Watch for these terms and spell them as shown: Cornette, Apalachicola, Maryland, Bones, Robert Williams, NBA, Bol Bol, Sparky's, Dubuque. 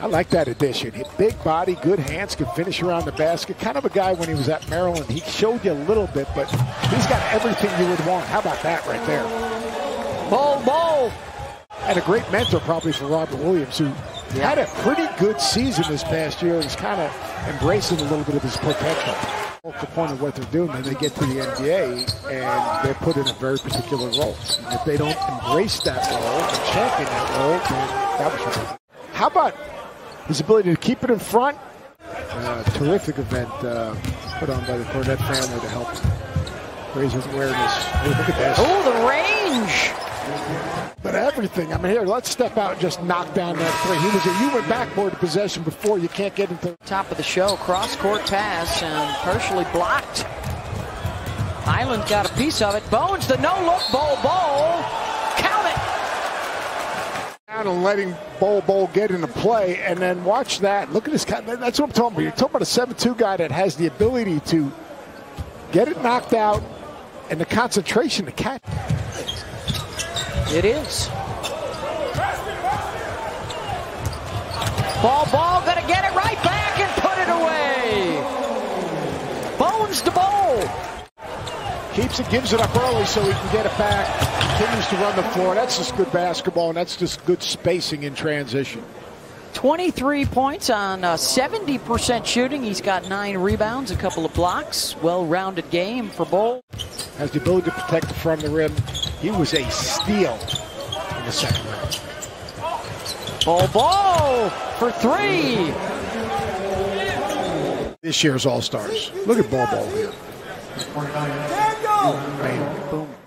I like that addition. Big body, good hands, can finish around the basket. Kind of a guy when he was at Maryland. He showed you a little bit, but he's got everything you would want. How about that right there? Bol Bol! And a great mentor probably for Robert Williams, who had a pretty good season this past year and is kind of embracing a little bit of his potential. The point of what they're doing when they get to the NBA and they're put in a very particular role. And if they don't embrace that role and champion that role, then that was your role. How about his ability to keep it in front? Terrific event put on by the Cornette family to help raise his awareness. Hey, look at that. Oh, the range! But everything. I mean, here, let's step out and just knock down that three. He was a human backboard possession before. You can't get into top of the show. Cross-court pass and partially blocked. Island got a piece of it. Bones, the no-look Bol Bol. And letting Bol Bol get into play, and then watch that. Look at this guy. That's what I'm talking about. You're talking about a 7'2" guy that has the ability to get it knocked out and the concentration to catch. It is. Bol Bol gonna get it right back and put it away. Bones to Bol. Keeps it, gives it up early so he can get it back. Continues to run the floor. That's just good basketball, and that's just good spacing in transition. 23 points on 70% shooting. He's got 9 rebounds, a couple of blocks. Well-rounded game for Bol. Has the ability to protect the front of the rim. He was a steal in the second round. Bol Bol for 3. This year's All-Stars. Look at Bol Bol here. Boom.